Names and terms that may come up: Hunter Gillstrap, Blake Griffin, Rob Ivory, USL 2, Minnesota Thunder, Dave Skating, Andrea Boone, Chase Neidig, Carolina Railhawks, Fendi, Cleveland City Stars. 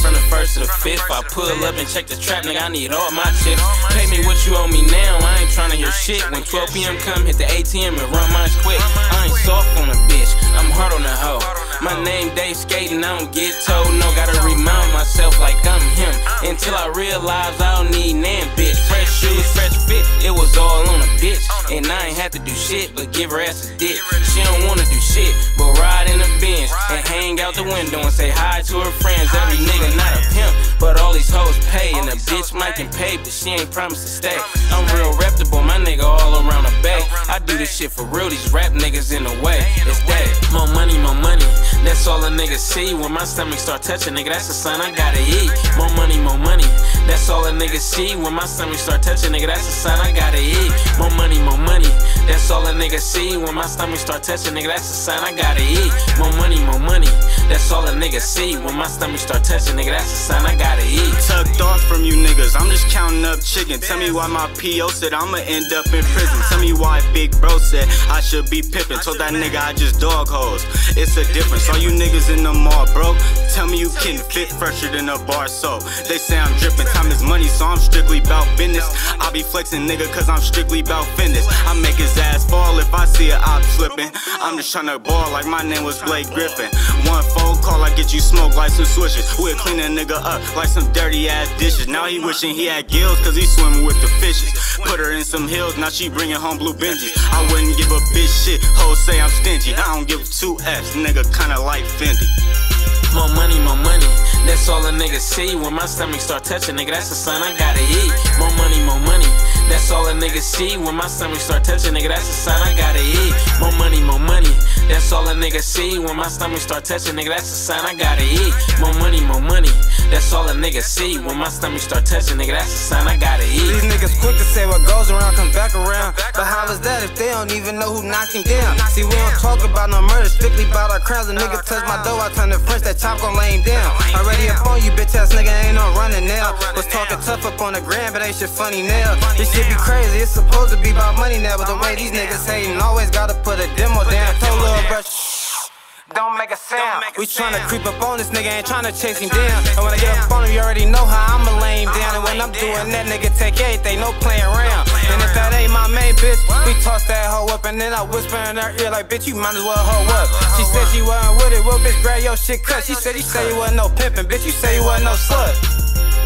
From the first to the fifth, I pull up and check the trap, nigga, I need all my chips. Pay me what you owe me now, I ain't tryna hear shit. When 12 p.m. come, hit the ATM and run mine quick. I ain't soft on a bitch, I'm hard on a hoe. My name Dave Skating, I don't get told no. Gotta remind myself like I'm him, until I realize I don't need nan, bitch. Fresh shoes, fresh fit, it was all on a bitch. And I ain't have to do shit, but give her ass a dick. She don't wanna do shit, but ride in the Benz and hang out the window and say hi to her friends. Every nigga not a pimp, but all these hoes pay. And a bitch might can pay, but she ain't promised to stay. I'm real reputable, my nigga all around the bay. I do this shit for real, these rap niggas in the way. It's that more money, that's all a nigga see. When my stomach start touching, nigga, that's a sign I gotta eat. More money, that's all a nigga see. When my stomach start touching, nigga, that's a sign I gotta eat. More money, that's all a nigga see. When my stomach start touching, nigga, that's a sign I gotta eat. More money, that's all a nigga see. When my stomach start touching, nigga, that's a sign I gotta eat. Tucked off from you niggas, I'm just counting up chicken. Tell me why my PO said I'ma end up in prison. Tell me why big bro said I should be pippin'. Told that nigga I just dog hoes, it's a difference. All you niggas in the mall broke, tell me you can fit fresher than a bar soap. They say I'm drippin', time is money, so I'm strictly bout business. I be flexin', nigga, cause I'm strictly bout fitness. I make his ass fall if I see a op slippin'. I'm just tryna ball like my name was Blake Griffin. One phone call, I get you smoked like some swishes. We'll clean a nigga up like some dirty ass dishes. Now he wishing he had gills cause he swimming with the fishes. Put her in some hills, now she bringing home blue Benjis. I wouldn't give a bitch shit, hoes say I'm stingy. I don't give two F's, nigga, kinda like Fendi. More money, that's all a nigga see. When my stomach start touching, nigga, that's a sign I gotta eat. More money, that's all a nigga see. When my stomach start touching, nigga, that's a sign I gotta eat. More money, that's all a nigga see. When my stomach start touching, nigga, that's a sign I gotta eat. More money, that's all a nigga see. When my stomach start touching, nigga, that's a sign I gotta eat. These niggas quick to say what goes around comes back around, but how is that if they don't even know who knocked him down? See, we don't talk about no murder, strictly about our crowns. A nigga touch my dough, I turn to French, that chop gon' lay him down. Already up on you, bitch ass nigga, ain't no running now. Was talking tough up on the gram, but ain't shit funny now. This shit be crazy, it's supposed to be about money now, but the way these niggas hatin', always gotta put a demo down. Told Lil Brush, don't make a sound. We tryna creep up on this nigga, ain't tryna chase him down. And when I get up on him, you already know how I'ma lay him down. And when I'm doing that, nigga, take everything, no playing around. And if that ain't my main bitch, we toss that hoe up. And then I whisper in her ear like, bitch, you might as well hoe up. She said she wasn't with it, well, bitch, grab your shit cut. She said, you say you wasn't no pimpin', bitch, you say you wasn't no slut.